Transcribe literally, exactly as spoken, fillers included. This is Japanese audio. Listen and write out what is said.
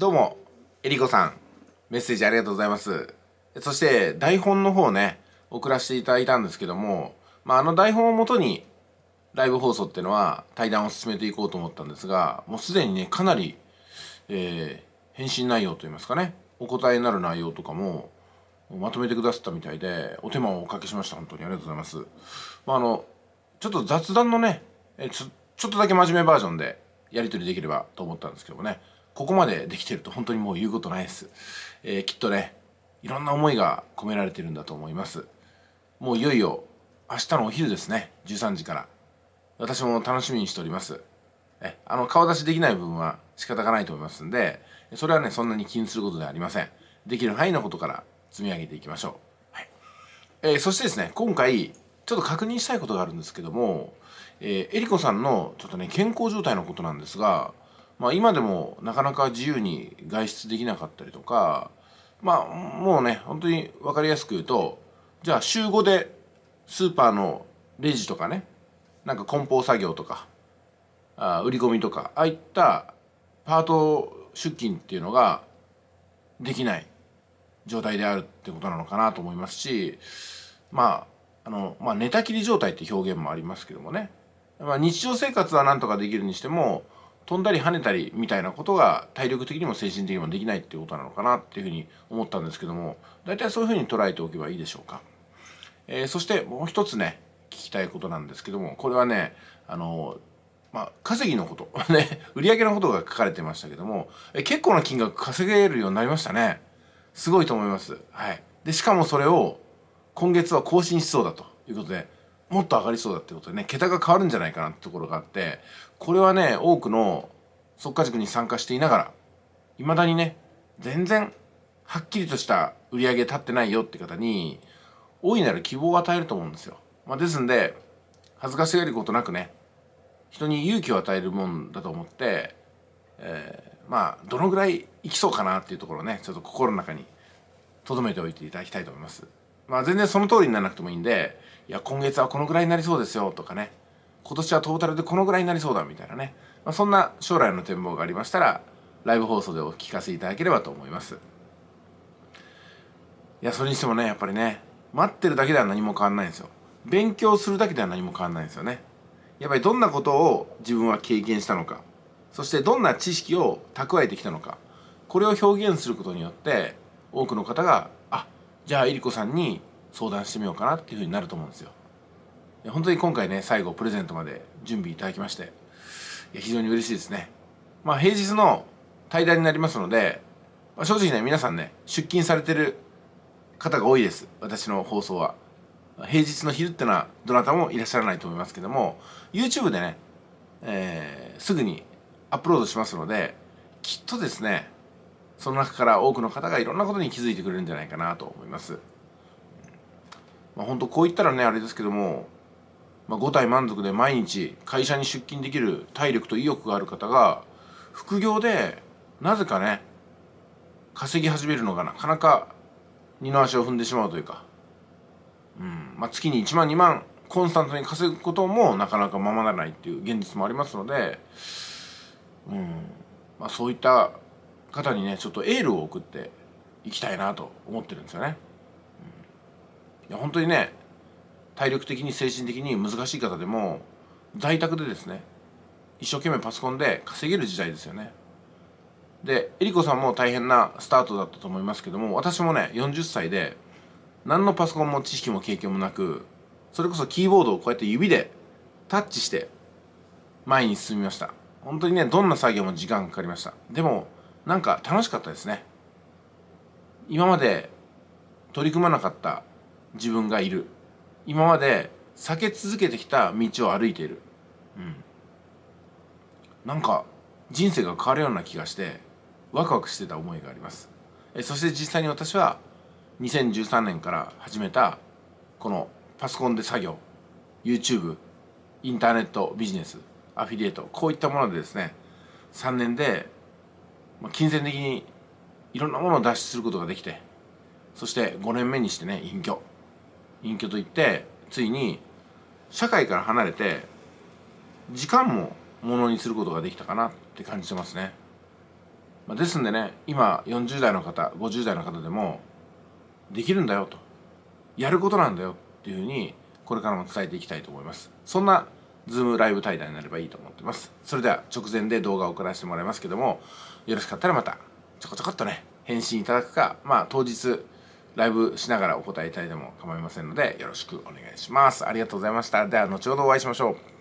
どうも、えりこさん、メッセージありがとうございます。そして、台本の方ね、送らせていただいたんですけども、まあ、あの台本をもとに、ライブ放送っていうのは、対談を進めていこうと思ったんですが、もうすでにね、かなり、えー、返信内容といいますかね、お答えになる内容とかも、まとめてくださったみたいで、お手間をおかけしました。本当にありがとうございます。まあ、あの、ちょっと雑談のね、ちょ、ちょっとだけ真面目バージョンで、やり取りできればと思ったんですけどもね、ここまでできてると本当にもう言うことないです。えー、きっとね、いろんな思いが込められてるんだと思います。もういよいよ、明日のお昼ですね、じゅうさんじから。私も楽しみにしております。え、あの、顔出しできない部分は仕方がないと思いますんで、それはね、そんなに気にすることではありません。できる範囲のことから積み上げていきましょう。はい。えー、そしてですね、今回、ちょっと確認したいことがあるんですけども、えー、えりこさんのちょっとね、健康状態のことなんですが、まあ今でもなかなか自由に外出できなかったりとか、まあもうね、本当に分かりやすく言うと、じゃあ週ごでスーパーのレジとかね、なんか梱包作業とか、あ売り込みとか、ああいったパート出勤っていうのができない状態であるってことなのかなと思いますし、まあ、あの、まあ寝たきり状態って表現もありますけどもね、まあ日常生活はなんとかできるにしても、飛んだり跳ねたりみたいなことが体力的にも精神的にもできないっていうことなのかなっていうふうに思ったんですけども、大体そういうふうに捉えておけばいいでしょうか。えー、そしてもう一つね、聞きたいことなんですけども、これはね、あのー、まあ、稼ぎのこと、ね、売り上げのことが書かれてましたけども、え結構な金額稼げるようになりましたね。すごいと思います。はい。で、しかもそれを今月は更新しそうだということで、もっと上がりそうだってことでね、桁が変わるんじゃないかなってところがあって、これはね、多くの速稼塾に参加していながら、未だにね、全然はっきりとした売り上げ立ってないよって方に、大いなる希望を与えると思うんですよ。まあ、ですんで、恥ずかしがることなくね、人に勇気を与えるもんだと思って、えー、まあ、どのぐらいいきそうかなっていうところをね、ちょっと心の中に留めておいていただきたいと思います。まあ全然その通りにならなくてもいいんで、いや今月はこのぐらいになりそうですよとかね、今年はトータルでこのぐらいになりそうだみたいなね、まあ、そんな将来の展望がありましたら、ライブ放送でお聞かせいただければと思います。いや、それにしてもね、やっぱりね、待ってるだけでは何も変わんないんですよ。勉強するだけでは何も変わんないんですよね。やっぱりどんなことを自分は経験したのか、そしてどんな知識を蓄えてきたのか、これを表現することによって、多くの方が、あ、じゃあえりこさんに相談してみようかなっていうふうになると思うんですよ。本当に今回ね、最後プレゼントまで準備いただきまして、いや非常に嬉しいですね。まあ平日の対談になりますので、まあ、正直ね、皆さんね、出勤されてる方が多いです。私の放送は平日の昼ってのはどなたもいらっしゃらないと思いますけども、 YouTube でね、えー、すぐにアップロードしますので、きっとですね、その中から多くの方がいろんなことに気づいてくれるんじゃないかなと思います。まあ、本当こう言ったらね、あれですけども、まあ、ご体満足で毎日会社に出勤できる体力と意欲がある方が、副業でなぜかね、稼ぎ始めるのがなかなか二の足を踏んでしまうというか、うん、まあ、月にいちまんにまんコンスタントに稼ぐこともなかなかままならないっていう現実もありますので、うん、まあ、そういった方にね、ちょっとエールを送っていきたいなと思ってるんですよね。うん、いや本当にね、体力的に精神的に難しい方でも在宅でですね、一生懸命パソコンで稼げる時代ですよね。でえりこさんも大変なスタートだったと思いますけども、私もね、よんじゅっさいで何のパソコンも知識も経験もなく、それこそキーボードをこうやって指でタッチして前に進みました。本当にね、どんな作業も時間かかりました。でもなんか楽しかったですね。今まで取り組まなかった自分がいる。今まで避け続けてきた道を歩いている。うん。なんか人生が変わるような気がして、ワクワクしてた思いがあります。え、そして実際に私はにせんじゅうさんねんから始めたこのパソコンで作業、YouTube、インターネットビジネス、アフィリエイト、こういったものでですね、さんねんで金銭的にいろんなものを脱出することができて、そしてごねんめにしてね、隠居隠居といって、ついに社会から離れて時間もものにすることができたかなって感じてますね。まあ、ですんでね、今よんじゅう代の方ごじゅう代の方でもできるんだよと、やることなんだよっていうふうにこれからも伝えていきたいと思います。そんな Zoom ライブ対談になればいいと思ってます。それでは直前で動画を送らせてもらいますけども、よろしかったらまたちょこちょこっとね返信いただくか、まあ当日ライブしながらお答えいただいても構いませんのでよろしくお願いします。ありがとうございました。では後ほどお会いしましょう。